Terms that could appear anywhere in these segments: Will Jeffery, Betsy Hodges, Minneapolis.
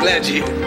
glad you're here.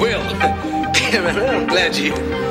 Will, damn it, I'm glad you're here.